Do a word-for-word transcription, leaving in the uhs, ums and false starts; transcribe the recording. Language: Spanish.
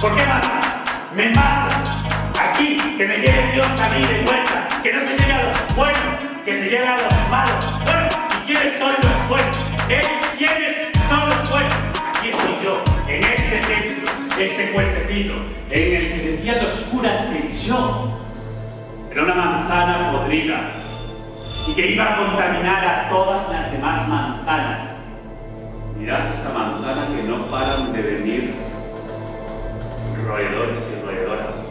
¿Por qué más? Me mato aquí, que me lleve Dios a mí de vuelta, que no se llegue a los buenos, que se llegue a los malos. Bueno, ¿y quiénes son los buenos? ¿Eh? ¿Quiénes son los buenos? Aquí estoy yo, en este templo, este cuartetito, en el que sentían los curas que yo era una manzana podrida y que iba a contaminar a todas las demás manzanas. Mirad esta manzana que no paran de venir roedores y roedoras.